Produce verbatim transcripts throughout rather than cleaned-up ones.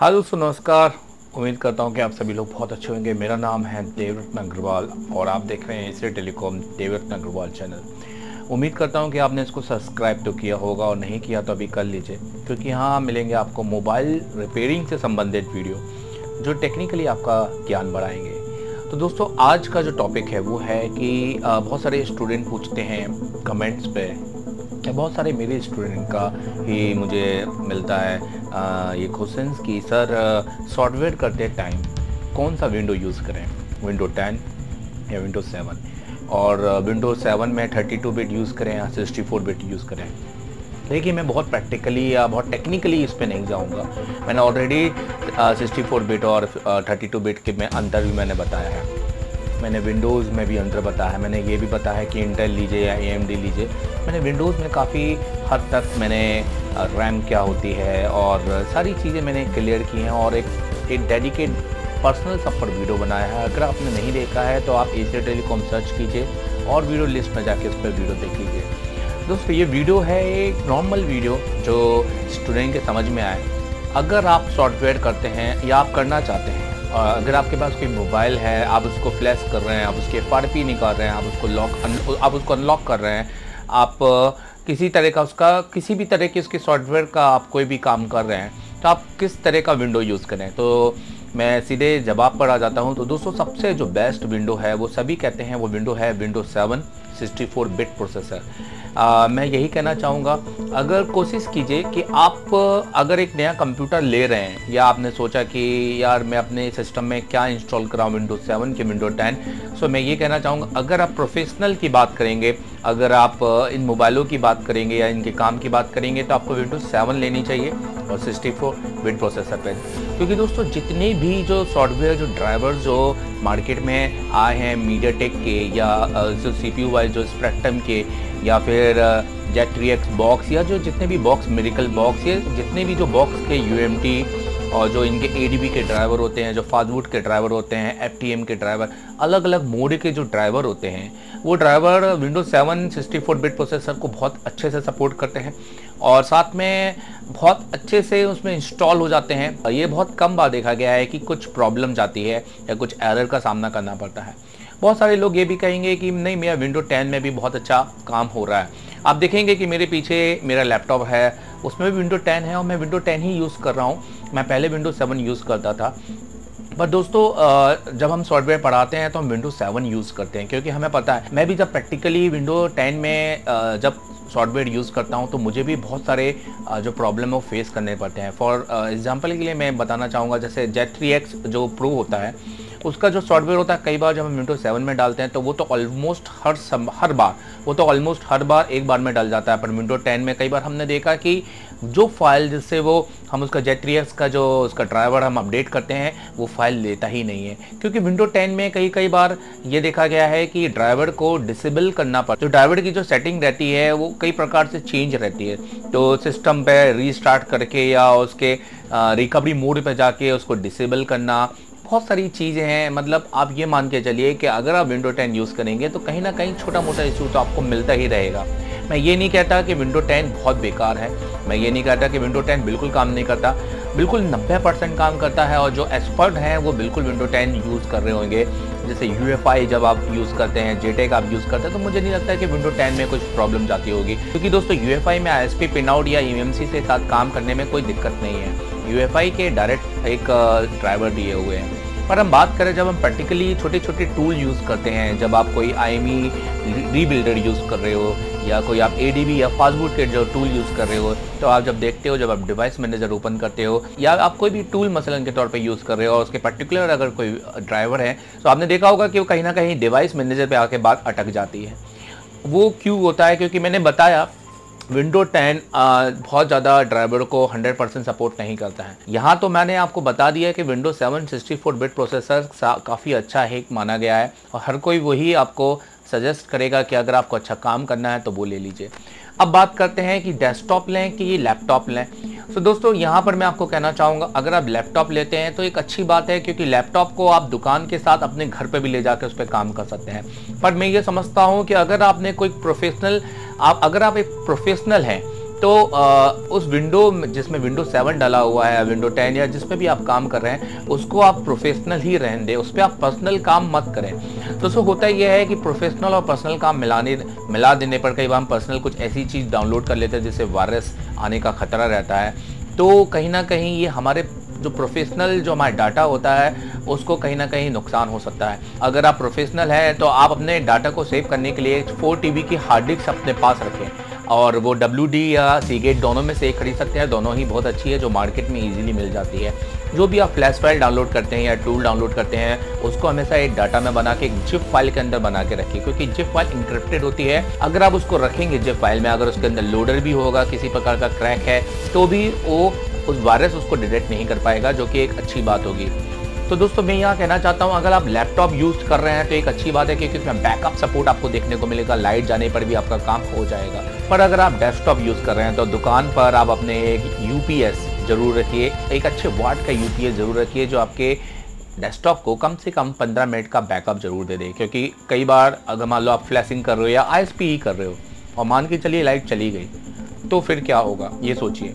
हाँ दोस्तों नमस्कार, उम्मीद करता हूँ कि आप सभी लोग बहुत अच्छे होंगे। मेरा नाम है देवरत्न अग्रवाल और आप देख रहे हैं Asia telecom Devratna Agarwal channel. उम्मीद करता हूँ कि आपने इसको सब्सक्राइब तो किया होगा और नहीं किया तो अभी कर लीजिए, क्योंकि यहाँ मिलेंगे आपको मोबाइल रिपेयरिंग से संबंधित वीडियो जो टेक्निकली आपका ज्ञान बढ़ाएंगे। तो दोस्तों आज का जो टॉपिक है वो है कि बहुत सारे स्टूडेंट पूछते हैं कमेंट्स पे, बहुत सारे मेरे स्टूडेंट का ही मुझे मिलता है आ, ये क्वेश्चंस कि सर सॉफ्टवेयर करते टाइम कौन सा विंडो यूज़ करें, विंडो टेन या विंडो सेवन, और विंडो सेवन में थर्टी टू बिट यूज़ करें या सिक्सटी फोर बिट यूज़ करें। देखिए मैं बहुत प्रैक्टिकली या बहुत टेक्निकली इस पर नहीं जाऊंगा, मैंने ऑलरेडी सिक्सटी फोर बिट और थर्टी टू बिट के में अंतर भी मैंने बताया है, मैंने विंडोज़ में भी अंतर बताया है, मैंने ये भी बताया है कि इंटेल लीजिए या एएमडी लीजिए। मैंने विंडोज़ में काफ़ी हद तक मैंने रैम क्या होती है और सारी चीज़ें मैंने क्लियर की हैं और एक एक डेडिकेट पर्सनल सब पर वीडियो बनाया है। अगर आपने नहीं देखा है तो आप एशिया टेलीकॉम सर्च कीजिए और वीडियो लिस्ट में जाके उस पर वीडियो देख लीजिए। दोस्तों ये वीडियो है एक नॉर्मल वीडियो जो स्टूडेंट के समझ में आए। अगर आप सॉफ्टवेयर करते हैं या आप करना चाहते हैं, अगर आपके पास कोई मोबाइल है, आप उसको फ्लैश कर रहे हैं, आप उसके एफ आर पी निकाल रहे हैं, आप उसको लॉक आप उसको अनलॉक कर रहे हैं, आप किसी तरह का उसका किसी भी तरह के उसके सॉफ्टवेयर का आप कोई भी काम कर रहे हैं, तो आप किस तरह का विंडो यूज़ करें। तो मैं सीधे जवाब पर आ जाता हूँ। तो दोस्तों सबसे जो बेस्ट विंडो है वो सभी कहते हैं वो विंडो है window seven sixty four bit processor. आ, मैं यही कहना चाहूँगा, अगर कोशिश कीजिए कि आप अगर एक नया कंप्यूटर ले रहे हैं या आपने सोचा कि यार मैं अपने सिस्टम में क्या इंस्टॉल कराऊँ, विंडो सेवन के विंडो टेन। सो मैं ये कहना चाहूँगा अगर आप प्रोफेशनल की बात करेंगे, अगर आप इन मोबाइलों की बात करेंगे या इनके काम की बात करेंगे तो आपको विंडो सेवन लेनी चाहिए और सिक्सटी फोर बिट प्रोसेसर पे, क्योंकि दोस्तों जितने भी जो सॉफ्टवेयर जो ड्राइवर जो मार्केट में आए हैं मीडियाटेक के या जो सीपीयू वाइज जो स्पेक्ट्रम के या फिर जेट थ्री एक्स बॉक्स या जो जितने भी बॉक्स मेरिकल बॉक्स या जितने भी जो बॉक्स के यूएमटी और जो इनके एडीबी के ड्राइवर होते हैं, जो फास्टवुड के ड्राइवर होते हैं, एफटीएम के ड्राइवर, अलग अलग मोड के जो ड्राइवर होते हैं, वो driver windows seven sixty four bit processor को बहुत अच्छे से सपोर्ट करते हैं और साथ में बहुत अच्छे से उसमें इंस्टॉल हो जाते हैं। ये बहुत कम बार देखा गया है कि कुछ प्रॉब्लम जाती है या कुछ एरर का सामना करना पड़ता है। बहुत सारे लोग ये भी कहेंगे कि नहीं मेरा विंडो टेन में भी बहुत अच्छा काम हो रहा है। आप देखेंगे कि मेरे पीछे मेरा लैपटॉप है, उसमें भी विंडो टेन है और मैं विंडो टेन ही यूज़ कर रहा हूँ। मैं पहले विंडो सेवन यूज़ करता था, पर दोस्तों जब हम सॉफ्टवेयर पढ़ाते हैं तो हम विंडो सेवन यूज़ करते हैं, क्योंकि हमें पता है। मैं भी जब प्रैक्टिकली विंडो टेन में जब सॉफ्टवेयर यूज़ करता हूं तो मुझे भी बहुत सारे जो प्रॉब्लम वो फेस करने पड़ते हैं। फॉर एग्जांपल के लिए मैं बताना चाहूँगा, जैसे जेट थ्री एक्स जो प्रो होता है उसका जो सॉफ्टवेयर होता है, कई बार जब हम विंडो सेवन में डालते हैं तो वो तो ऑलमोस्ट हर सम हर बार वो तो ऑलमोस्ट हर बार एक बार में डल जाता है। पर विंडो टेन में कई बार हमने देखा कि जो फाइल जिससे वो हम उसका जेट थ्री एक्स का जो उसका ड्राइवर हम अपडेट करते हैं वो फाइल लेता ही नहीं है, क्योंकि विंडो टेन में कई कई बार ये देखा गया है कि ड्राइवर को डिसेबल करना पड़ता है। जो ड्राइवर की जो सेटिंग रहती है वो कई प्रकार से चेंज रहती है, तो सिस्टम पे रीस्टार्ट करके या उसके रिकवरी मोड पे जाके उसको डिसेबल करना, बहुत सारी चीज़ें हैं। मतलब आप ये मान के चलिए कि अगर आप विंडो टेन यूज़ करेंगे तो कहीं ना कहीं छोटा मोटा इशू तो आपको मिलता ही रहेगा। मैं ये नहीं कहता कि विंडो टेन बहुत बेकार है, मैं ये नहीं कहता कि विंडो टेन बिल्कुल काम नहीं करता, बिल्कुल नब्बे परसेंट काम करता है और जो एक्सपर्ट हैं वो बिल्कुल विंडो टेन यूज़ कर रहे होंगे। जैसे यूएफआई जब आप यूज़ करते हैं, जेटेक आप यूज़ करते हैं, तो मुझे नहीं लगता है कि विंडो टेन में कुछ प्रॉब्लम जाती होगी, क्योंकि दोस्तों यूएफआई में आईएसपी पिनआउट या यूएमसी के साथ काम करने में कोई दिक्कत नहीं है, यूएफआई के डायरेक्ट एक ड्राइवर दिए हुए हैं। पर हम बात करें जब हम प्रैक्टिकली छोटे छोटे टूल यूज़ करते हैं, जब आप कोई आईएमई रीबिल्डर यूज़ कर रहे हो या कोई आप एडीबी या फास्टबूट के जो टूल यूज़ कर रहे हो, तो आप जब देखते हो जब आप डिवाइस मैनेजर ओपन करते हो या आप कोई भी टूल मसलन के तौर पे यूज़ कर रहे हो और उसके पर्टिकुलर अगर कोई ड्राइवर है तो आपने देखा होगा कि वो कहीं ना कहीं डिवाइस मैनेजर पे आके बात अटक जाती है। वो क्यों होता है? क्योंकि मैंने बताया विंडो टेन आ, बहुत ज़्यादा ड्राइवर को हंड्रेड परसेंट सपोर्ट नहीं करता है। यहाँ तो मैंने आपको बता दिया कि window seven sixty four bit processor काफ़ी अच्छा है माना गया है और हर कोई वही आपको सजेस्ट करेगा कि अगर आपको अच्छा काम करना है तो वो ले लीजिए। अब बात करते हैं कि डेस्कटॉप लें कि लैपटॉप लें। तो दोस्तों यहाँ पर मैं आपको कहना चाहूँगा अगर आप लैपटॉप लेते हैं तो एक अच्छी बात है, क्योंकि लैपटॉप को आप दुकान के साथ अपने घर पे भी ले जाकर उस पर काम कर सकते हैं। पर मैं ये समझता हूँ कि अगर आपने कोई प्रोफेशनल आप अगर आप एक प्रोफेशनल हैं तो आ, उस विंडो जिसमें विंडो सेवन डाला हुआ है, विंडो टेन या जिसमें भी आप काम कर रहे हैं, उसको आप प्रोफेशनल ही रहने दें, उस पर आप पर्सनल काम मत करें। तो सो होता यह है कि प्रोफेशनल और पर्सनल काम मिलाने मिला देने पर कई बार हम पर्सनल कुछ ऐसी चीज़ डाउनलोड कर लेते हैं जिससे वायरस आने का खतरा रहता है। तो कहीं ना कहीं ये हमारे जो प्रोफेशनल जो हमारा डाटा होता है उसको कहीं ना कहीं नुकसान हो सकता है। अगर आप प्रोफेशनल हैं तो आप अपने डाटा को सेव करने के लिए फोर टी बी की हार्ड डिस्क अपने पास रखें, और वो डब्ल्यू डी या सीगेट दोनों में से एक खरीद सकते हैं। दोनों ही बहुत अच्छी है, जो मार्केट में इजीली मिल जाती है। जो भी आप फ्लैश फाइल डाउनलोड करते हैं या टूल डाउनलोड करते हैं, उसको हमेशा एक डाटा में बना के एक जिप फाइल के अंदर बना के रखिए, क्योंकि जिप फाइल इंक्रिप्टेड होती है। अगर आप उसको रखेंगे जिप फाइल में, अगर उसके अंदर लोडर भी होगा, किसी प्रकार का क्रैक है, तो भी वो उस वायरस उसको डिटेक्ट नहीं कर पाएगा, जो कि एक अच्छी बात होगी। तो दोस्तों मैं यहाँ कहना चाहता हूँ, अगर आप लैपटॉप यूज़ कर रहे हैं तो एक अच्छी बात है, क्योंकि उसमें बैकअप सपोर्ट आपको देखने को मिलेगा, लाइट जाने पर भी आपका काम हो जाएगा। पर अगर आप डेस्कटॉप यूज़ कर रहे हैं तो दुकान पर आप अपने एक यूपीएस ज़रूर रखिए, एक अच्छे वाट का यूपीएस ज़रूर रखिए, जो आपके डेस्कटॉप को कम से कम पंद्रह मिनट का बैकअप जरूर दे दे। क्योंकि कई बार अगर मान लो आप फ्लैशिंग कर रहे हो या आईएसपी कर रहे हो और मान के चलिए लाइट चली गई, तो फिर क्या होगा ये सोचिए।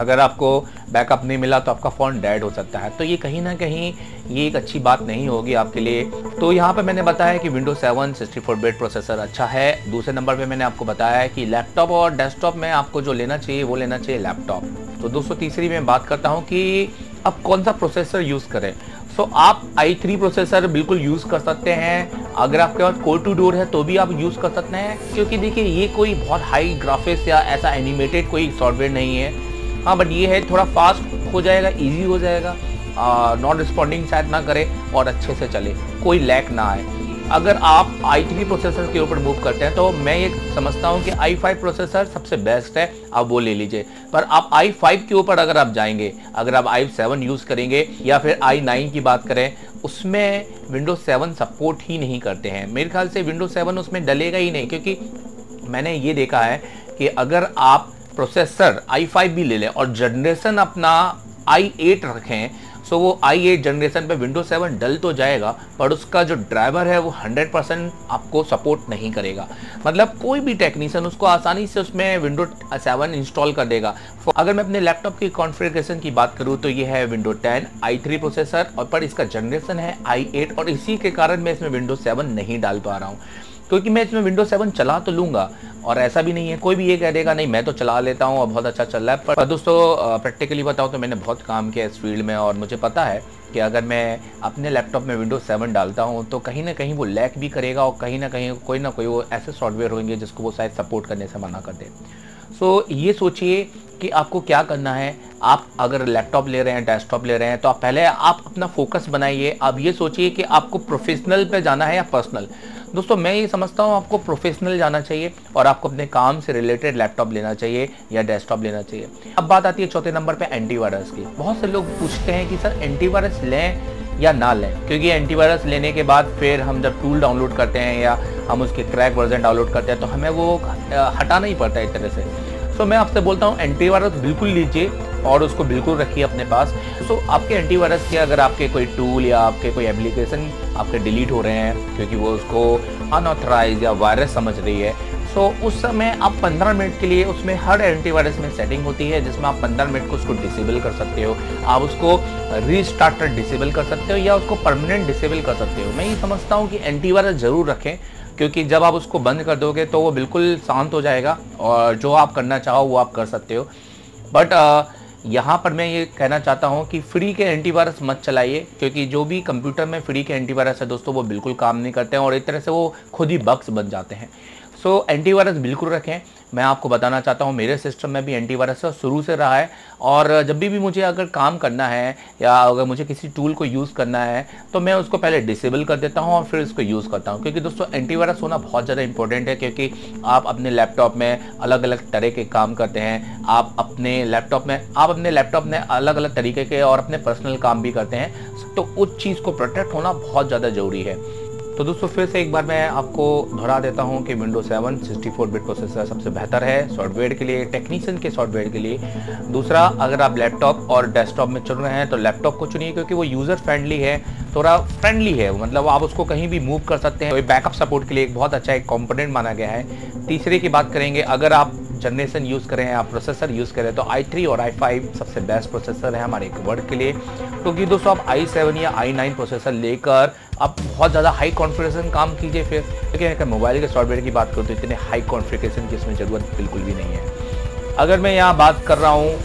अगर आपको बैकअप नहीं मिला तो आपका फ़ोन डेड हो सकता है, तो ये कहीं ना कहीं ये एक अच्छी बात नहीं होगी आपके लिए। तो यहाँ पर मैंने बताया कि windows seven sixty four bit processor अच्छा है। दूसरे नंबर पे मैंने आपको बताया है कि लैपटॉप और डेस्कटॉप में आपको जो लेना चाहिए वो लेना चाहिए लैपटॉप। तो दोस्तों तीसरी मैं बात करता हूँ कि आप कौन सा प्रोसेसर यूज़ करें। सो so, आप आई थ्री प्रोसेसर बिल्कुल यूज़ कर सकते हैं। अगर आपके पास कोर टू डोर है तो भी आप यूज़ कर सकते हैं, क्योंकि देखिए ये कोई बहुत हाई ग्राफिक्स या ऐसा एनिमेटेड कोई सॉफ्टवेयर नहीं है। हाँ, बट ये है थोड़ा फास्ट हो जाएगा, इजी हो जाएगा, नॉन रिस्पॉन्डिंग शायद ना करे और अच्छे से चले, कोई लैग ना आए। अगर आप आई थ्री प्रोसेसर के ऊपर मूव करते हैं तो मैं ये समझता हूँ कि आई फाइव प्रोसेसर सबसे बेस्ट है, आप वो ले लीजिए। पर आप आई फाइव के ऊपर अगर आप जाएंगे, अगर आप आई सेवन यूज़ करेंगे या फिर आई नाइन की बात करें, उसमें विंडोज सेवन सपोर्ट ही नहीं करते हैं। मेरे ख्याल से विंडोज सेवन उसमें डलेगा ही नहीं, क्योंकि मैंने ये देखा है कि अगर आप प्रोसेसर आई फाइव भी ले लें और जनरेशन अपना आई एट रखें, सो वो आई एट जनरेशन पे विंडोज सेवन डल तो जाएगा, पर उसका जो ड्राइवर है वो हंड्रेड परसेंट आपको सपोर्ट नहीं करेगा। मतलब कोई भी टेक्नीशियन उसको आसानी से उसमें विंडोज सेवन इंस्टॉल कर देगा। अगर मैं अपने लैपटॉप की कॉन्फ़िगरेशन की बात करूँ तो ये है windows ten I three processor, और पर इसका जनरेशन है आई एट, और इसी के कारण मैं इसमें विंडोज सेवन नहीं डाल पा रहा हूँ। क्योंकि मैं इसमें विंडोज सेवन चला तो लूँगा, और ऐसा भी नहीं है कोई भी ये कह देगा नहीं मैं तो चला लेता हूँ और बहुत अच्छा चल रहा है। पर दोस्तों प्रैक्टिकली बताऊँ तो मैंने बहुत काम किया इस फील्ड में, और मुझे पता है कि अगर मैं अपने लैपटॉप में विंडोज सेवन डालता हूँ तो कहीं ना कहीं वो लैग भी करेगा, और कहीं ना कहीं कोई ना कोई वो ऐसे सॉफ्टवेयर होंगे जिसको वो शायद सपोर्ट करने से मना कर दे। सो so, ये सोचिए कि आपको क्या करना है। आप अगर लैपटॉप ले रहे हैं, डेस्कटॉप ले रहे हैं, तो आप पहले आप अपना फोकस बनाइए। आप ये सोचिए कि आपको प्रोफेशनल पे जाना है या पर्सनल। दोस्तों मैं ये समझता हूँ आपको प्रोफेशनल जाना चाहिए, और आपको अपने काम से रिलेटेड लैपटॉप लेना चाहिए या डेस्कटॉप लेना चाहिए। अब बात आती है चौथे नंबर पर एंटीवायरस की। बहुत से लोग पूछते हैं कि सर एंटीवायरस लें या ना लें, क्योंकि एंटीवायरस लेने के बाद फिर हम जब टूल डाउनलोड करते हैं या हम उसके क्रैक वर्जन डाउनलोड करते हैं तो हमें वो हटाना ही पड़ता है एक तरह से। सो so, मैं आपसे बोलता हूँ एंटीवायरस बिल्कुल लीजिए और उसको बिल्कुल रखिए अपने पास। सो so, आपके एंटीवायरस के अगर आपके कोई टूल या आपके कोई एप्लीकेशन आपके डिलीट हो रहे हैं क्योंकि वो उसको अनऑथराइज या वायरस समझ रही है, सो so, उस समय आप पंद्रह मिनट के लिए उसमें हर एंटीवायरस में सेटिंग होती है जिसमें आप पंद्रह मिनट को उसको डिसेबल कर सकते हो, आप उसको रीस्टार्ट डिसेबल कर सकते हो या उसको परमानेंट डिसेबल कर सकते हो। मैं ये समझता हूँ कि एंटीवायरस ज़रूर रखें, क्योंकि जब आप उसको बंद कर दोगे तो वो बिल्कुल शांत हो जाएगा और जो आप करना चाहो वो आप कर सकते हो। बट यहाँ पर मैं ये कहना चाहता हूँ कि फ्री के एंटीवायरस मत चलाइए, क्योंकि जो भी कंप्यूटर में फ्री के एंटीवायरस है दोस्तों वो बिल्कुल काम नहीं करते हैं और एक तरह से वो खुद ही बग्स बन जाते हैं। सो so, एंटीवायरस बिल्कुल रखें। मैं आपको बताना चाहता हूँ मेरे सिस्टम में भी एंटीवायरस शुरू से रहा है, और जब भी भी मुझे अगर काम करना है या अगर मुझे किसी टूल को यूज़ करना है तो मैं उसको पहले डिसेबल कर देता हूँ और फिर उसको यूज़ करता हूँ। क्योंकि दोस्तों एंटीवायरस होना बहुत ज़्यादा इंपॉर्टेंट है, क्योंकि आप अपने लैपटॉप में अलग अलग तरह के काम करते हैं, आप अपने लैपटॉप में आप अपने लैपटॉप में अलग अलग तरीके के और अपने पर्सनल काम भी करते हैं, तो उस चीज़ को प्रोटेक्ट होना बहुत ज़्यादा ज़रूरी है। तो दोस्तों फिर से एक बार मैं आपको दोहरा देता हूं कि windows seven sixty four bit processor सबसे बेहतर है सॉफ्टवेयर के लिए, टेक्नीशियन के सॉफ्टवेयर के लिए। दूसरा, अगर आप लैपटॉप और डेस्कटॉप में चुन रहे हैं तो लैपटॉप को चुनिए, क्योंकि वो यूज़र फ्रेंडली है, थोड़ा फ्रेंडली है, मतलब आप उसको कहीं भी मूव कर सकते हैं। बैकअप सपोर्ट के लिए एक बहुत अच्छा एक कॉम्पोनेंट माना गया है। तीसरे की बात करेंगे, अगर आप जनरेशन यूज़ करें या प्रोसेसर यूज़ करें तो आई थ्री और आई फाइव सबसे बेस्ट प्रोसेसर है हमारे वर्ड के लिए, क्योंकि दोस्तों आप आई सेवन या आई नाइन प्रोसेसर लेकर आप बहुत ज़्यादा हाई कॉन्फ़िगरेशन काम कीजिए फिर, लेकिन अगर मोबाइल के सॉफ्टवेयर की बात करूँ तो इतने हाई कॉन्फ़िगरेशन की इसमें ज़रूरत बिल्कुल भी नहीं है। अगर मैं यहाँ बात कर रहा हूँ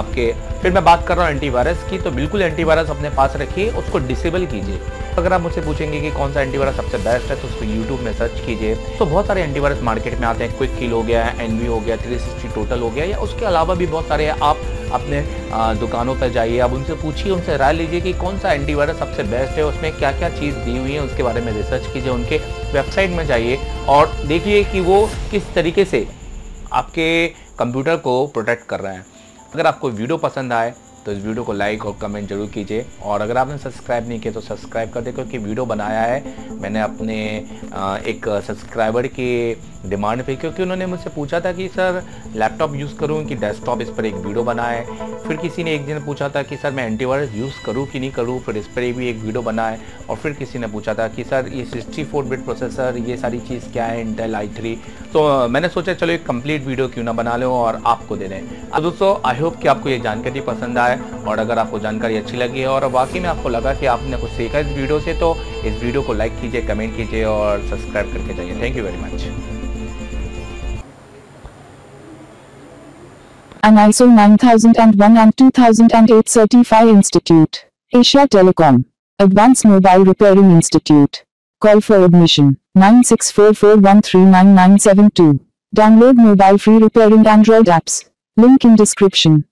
आपके, फिर मैं बात कर रहा हूँ एंटीवायरस की, तो बिल्कुल एंटीवायरस अपने पास रखिए, उसको डिसेबल कीजिए। अगर आप मुझसे पूछेंगे कि कौन सा एंटीवायरस सबसे बेस्ट है तो उसको यूट्यूब में सर्च कीजिए, तो बहुत सारे एंटीवायरस मार्केट में आते हैं। क्विक हील हो गया है, एन वी हो गया, थ्री सिक्सटी टोटल हो गया, या उसके अलावा भी बहुत सारे हैं। आप अपने दुकानों पर जाइए, आप उनसे पूछिए, उनसे राय लीजिए कि कौन सा एंटीवायरस सबसे बेस्ट है, उसमें क्या क्या चीज़ दी हुई है, उसके बारे में रिसर्च कीजिए, उनके वेबसाइट में जाइए और देखिए कि वो किस तरीके से आपके कंप्यूटर को प्रोटेक्ट कर रहे हैं। अगर आपको वीडियो पसंद आए तो इस वीडियो को लाइक और कमेंट जरूर कीजिए, और अगर आपने सब्सक्राइब नहीं किया तो सब्सक्राइब कर दें, क्योंकि वीडियो बनाया है मैंने अपने एक सब्सक्राइबर के डिमांड पे, क्योंकि उन्होंने मुझसे पूछा था कि सर लैपटॉप यूज़ करूं कि डेस्कटॉप, इस पर एक वीडियो बनाए। फिर किसी ने एक दिन पूछा था कि सर मैं एंटीवायरस यूज़ करूँ कि नहीं करूँ, फिर इस पर भी एक वीडियो बनाए। और फिर किसी ने पूछा था कि सर ये सिक्सटी फोर बिट प्रोसेसर, ये सारी चीज़ क्या है, इंटेल आई थ्री। तो मैंने सोचा चलो एक कंप्लीट वीडियो क्यों ना बना लें और आपको दे दें। अब दोस्तों आई होप कि आपको ये जानकारी पसंद आए, और अगर आपको जानकारी अच्छी लगी है और वाकई में आपको लगा कि आपने कुछ सीखा इस वीडियो से, तो इस वीडियो को लाइक कीजिए, कमेंट कीजिए और सब्सक्राइब करके जाइए। Thank you very much. An ISO nine thousand one and two thousand eight Certified Institute, Asia Telecom Advanced Mobile Repairing Institute. Call for admission nine six four four one three nine nine seven two. Download mobile free repairing Android apps. Link in description.